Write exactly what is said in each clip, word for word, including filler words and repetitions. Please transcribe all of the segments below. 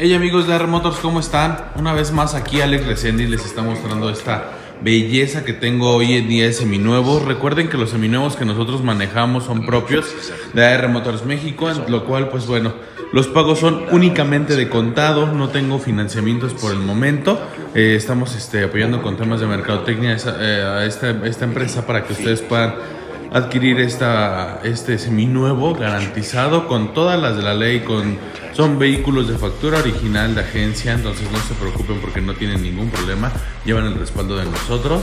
Hey amigos de A R Motors, ¿cómo están? Una vez más aquí Alex Resendi les está mostrando esta belleza que tengo hoy en día de seminuevos. Recuerden que los seminuevos que nosotros manejamos son propios de A R Motors México, en lo cual pues bueno, los pagos son únicamente de contado, no tengo financiamientos por el momento. Eh, estamos este, apoyando con temas de mercadotecnia a esta, esta empresa para que ustedes puedan adquirir esta, este seminuevo garantizado con todas las de la ley, con son vehículos de factura original de agencia, entonces no se preocupen porque no tienen ningún problema, llevan el respaldo de nosotros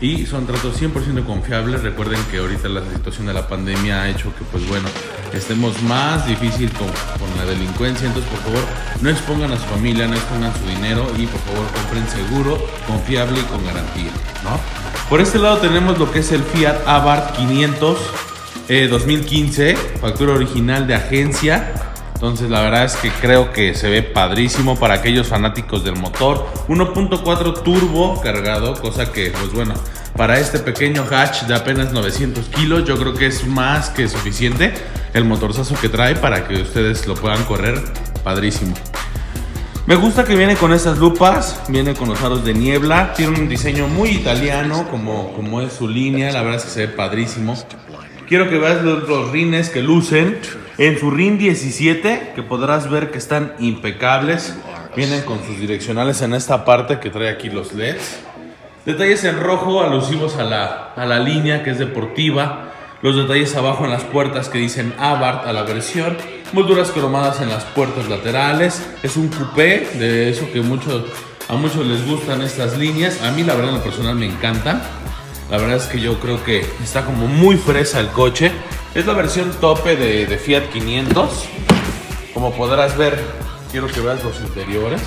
y son tratos cien por ciento confiables. Recuerden que ahorita la situación de la pandemia ha hecho que pues bueno, estemos más difícil con, con la delincuencia, entonces por favor no expongan a su familia, no expongan su dinero y por favor compren seguro, confiable y con garantía, ¿no? Por este lado tenemos lo que es el Fiat Abarth quinientos eh, dos mil quince, factura original de agencia. Entonces la verdad es que creo que se ve padrísimo para aquellos fanáticos del motor. uno punto cuatro turbo cargado, cosa que pues bueno, para este pequeño hatch de apenas novecientos kilos yo creo que es más que suficiente el motorzazo que trae para que ustedes lo puedan correr padrísimo. Me gusta que viene con estas lupas, viene con los aros de niebla, tiene un diseño muy italiano como, como es su línea, la verdad es que se ve padrísimo. Quiero que veas los, los rines que lucen, en su rin diecisiete que podrás ver que están impecables, vienen con sus direccionales en esta parte que trae aquí los L E Ds. Detalles en rojo alusivos a la, a la línea que es deportiva, los detalles abajo en las puertas que dicen Abarth a la versión. Molduras cromadas en las puertas laterales. Es un coupé, de eso que muchos, a muchos les gustan estas líneas. A mí la verdad en lo personal me encanta. La verdad es que yo creo que está como muy fresa el coche. Es la versión tope de, de Fiat quinientos. Como podrás ver, quiero que veas los interiores.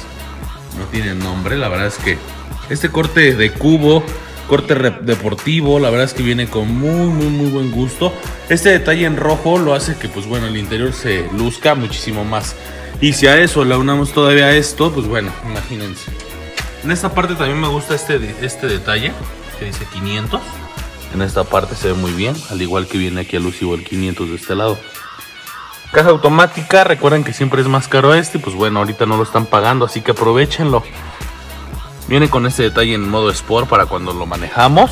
No tienen nombre, la verdad es que este corte de cubo, corte deportivo, la verdad es que viene con muy muy muy buen gusto. Este detalle en rojo lo hace que pues bueno el interior se luzca muchísimo más, y si a eso le unamos todavía esto, pues bueno, imagínense. En esta parte también me gusta este, este detalle que dice quinientos, en esta parte se ve muy bien, al igual que viene aquí alusivo el quinientos de este lado. Caja automática, recuerden que siempre es más caro este, pues bueno ahorita no lo están pagando, así que aprovechenlo. Viene con este detalle en modo Sport para cuando lo manejamos.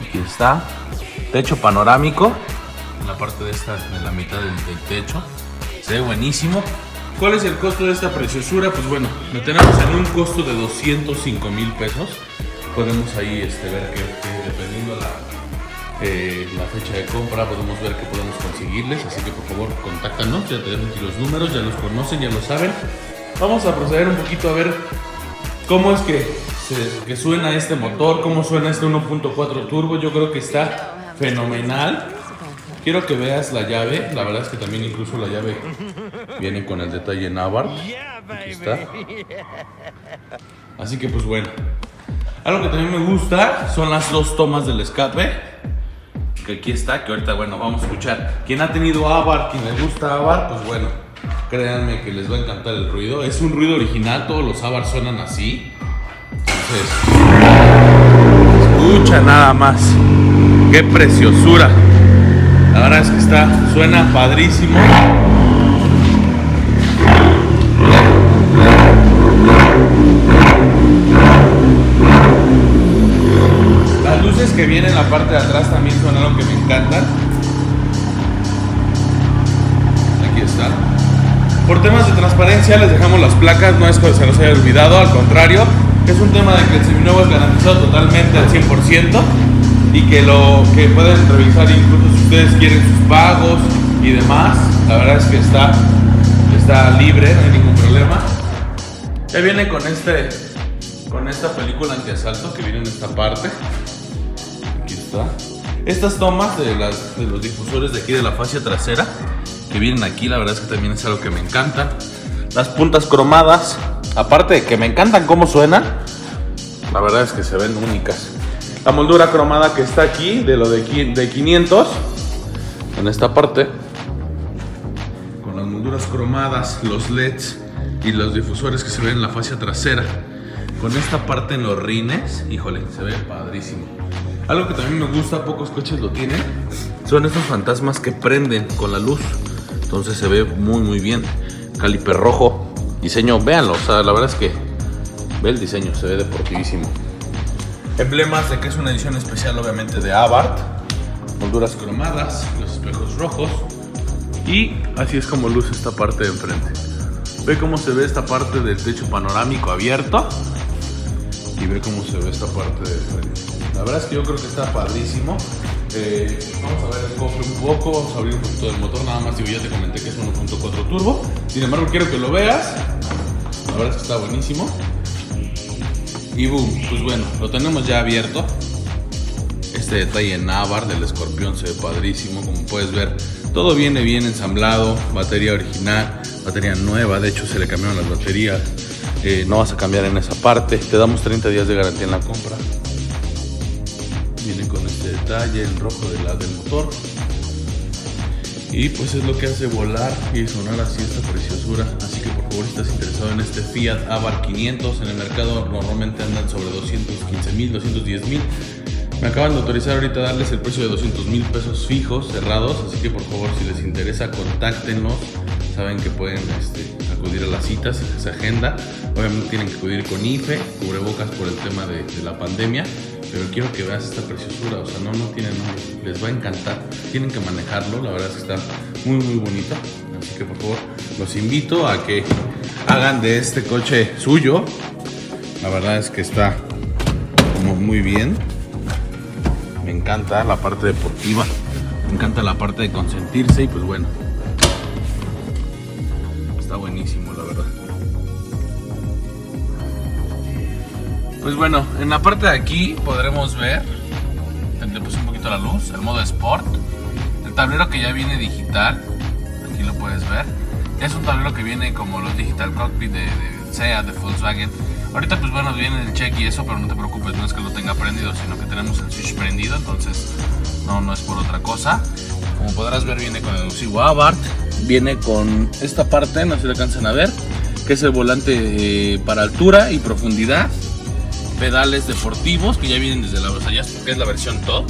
Aquí está. Techo panorámico. En la parte de esta, en la mitad del, del techo. Se ve buenísimo. ¿Cuál es el costo de esta preciosura? Pues bueno, lo tenemos en un costo de doscientos cinco mil pesos. Podemos ahí este, ver que, que dependiendo la, eh, la fecha de compra, podemos ver que podemos conseguirles. Así que por favor, contáctanos. Ya tenemos aquí los números, ya los conocen, ya lo saben. Vamos a proceder un poquito a ver cómo es que, se, que suena este motor, cómo suena este uno punto cuatro turbo. Yo creo que está fenomenal. Quiero que veas la llave. La verdad es que también incluso la llave viene con el detalle en Abarth. Aquí está. Así que pues bueno. Algo que también me gusta son las dos tomas del escape. Que aquí está, que ahorita bueno vamos a escuchar. Quien ha tenido Abarth, quien le gusta Abarth, pues bueno, créanme que les va a encantar el ruido. Es un ruido original, todos los Abarth suenan así. Entonces, escucha nada más. ¡Qué preciosura! La verdad es que está, suena padrísimo. Las luces que vienen en la parte de atrás también son algo que me encantan. Aquí está. Por temas de transparencia les dejamos las placas, no es que se nos haya olvidado, al contrario, es un tema de que el seminuevo es garantizado totalmente al cien por ciento y que lo que pueden revisar incluso si ustedes quieren sus pagos y demás, la verdad es que está, está libre, no hay ningún problema. Ya viene con, este, con esta película antiasalto que viene en esta parte, aquí está. Estas tomas de, las, de los difusores de aquí de la fascia trasera que vienen aquí, la verdad es que también es algo que me encanta. Las puntas cromadas, aparte de que me encantan cómo suenan, la verdad es que se ven únicas. La moldura cromada que está aquí, de lo de, de quinientos, en esta parte, con las molduras cromadas, los L E Ds y los difusores que se ven en la fascia trasera. Con esta parte en los rines, híjole, se ve padrísimo. Algo que también me gusta, pocos coches lo tienen, son estos fantasmas que prenden con la luz. Entonces se ve muy muy bien. caliper rojo. Diseño, véanlo, o sea, la verdad es que ve el diseño, se ve deportivísimo. Emblemas de que es una edición especial, obviamente, de Abarth. Molduras cromadas, los espejos rojos. Y así es como luce esta parte de enfrente. Ve cómo se ve esta parte del techo panorámico abierto. Y ve cómo se ve esta parte de frente. La verdad es que yo creo que está padrísimo. Eh, vamos a ver el cofre un poco, vamos a abrir un poquito del motor. Nada más, digo, ya te comenté que es uno punto cuatro turbo. Sin embargo, quiero que lo veas. La verdad es que está buenísimo. Y boom, pues bueno, lo tenemos ya abierto. Este detalle en Abarth del Escorpión se ve padrísimo. Como puedes ver, todo viene bien ensamblado. Batería original, batería nueva. De hecho, se le cambiaron las baterías. Eh, no vas a cambiar en esa parte. Te damos treinta días de garantía en la compra. Viene con este detalle en rojo de la, del motor. Y pues es lo que hace volar y sonar así esta preciosura. Así que por favor, si estás interesado en este Fiat Abarth quinientos, en el mercado normalmente andan sobre doscientos quince mil, doscientos diez mil. Me acaban de autorizar ahorita darles el precio de doscientos mil pesos fijos, cerrados. Así que por favor, si les interesa, contáctenos. Saben que pueden este, acudir a las citas, se agenda. Obviamente tienen que acudir con I F E, cubrebocas por el tema de, de la pandemia. Pero quiero que veas esta preciosura, o sea, no, no tienen nombre, les va a encantar. Tienen que manejarlo, la verdad es que está muy, muy bonita. Así que por favor, los invito a que hagan de este coche suyo. La verdad es que está como muy bien. Me encanta la parte deportiva, me encanta la parte de consentirse y pues bueno. Está buenísimo, la verdad. Pues bueno, en la parte de aquí podremos ver, le puse un poquito la luz, el modo Sport, el tablero que ya viene digital, aquí lo puedes ver, es un tablero que viene como los Digital Cockpit de, de Seat, de Volkswagen. Ahorita pues bueno, viene el check y eso, pero no te preocupes, no es que lo tenga prendido, sino que tenemos el switch prendido, entonces no, no es por otra cosa. Como podrás ver, viene con el Elusivo Abarth, viene con esta parte, no sé si alcanzan a ver, que es el volante eh, para altura y profundidad. Pedales deportivos que ya vienen desde la base, que es la versión top,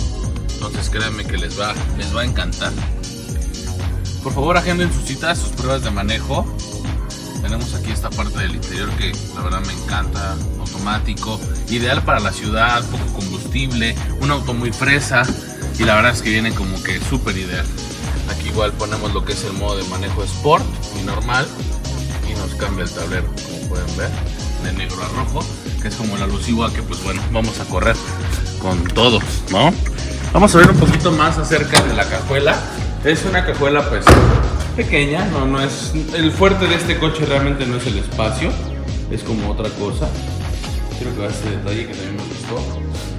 entonces créanme que les va, les va a encantar. Por favor, agenden sus citas, sus pruebas de manejo. Tenemos aquí esta parte del interior que la verdad me encanta, automático, ideal para la ciudad, poco combustible, un auto muy fresa y la verdad es que viene como que súper ideal. Aquí igual ponemos lo que es el modo de manejo Sport y normal y nos cambia el tablero, como pueden ver, de negro a rojo, que es como la alusiva que pues bueno, vamos a correr con todo, ¿no? Vamos a ver un poquito más acerca de la cajuela. Es una cajuela pues pequeña, no, no es el fuerte de este coche, realmente no es el espacio, es como otra cosa. Quiero que veas este detalle que también me gustó.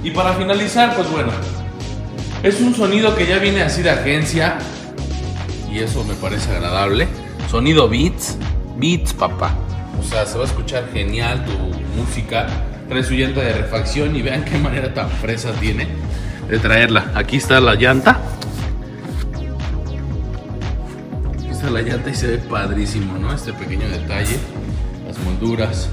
Y para finalizar, pues bueno, es un sonido que ya viene así de agencia y eso me parece agradable. Sonido Beats, Beats papá. O sea, se va a escuchar genial tu música. Trae su llanta de refacción y vean qué manera tan fresa tiene de traerla. Aquí está la llanta. Aquí está la llanta y se ve padrísimo, ¿no? Este pequeño detalle, las molduras,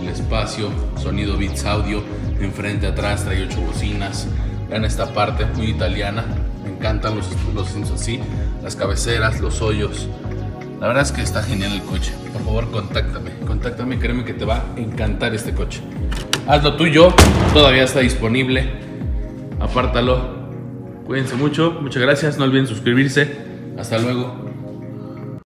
el espacio, sonido Beats Audio, enfrente, atrás, trae ocho bocinas. Vean esta parte, muy italiana. Me encantan los, los sons así, las cabeceras, los hoyos. La verdad es que está genial el coche. Por favor, contáctame, contáctame, créeme que te va a encantar este coche. Hazlo tuyo, todavía está disponible. Apártalo. Cuídense mucho, muchas gracias, no olviden suscribirse. Hasta luego.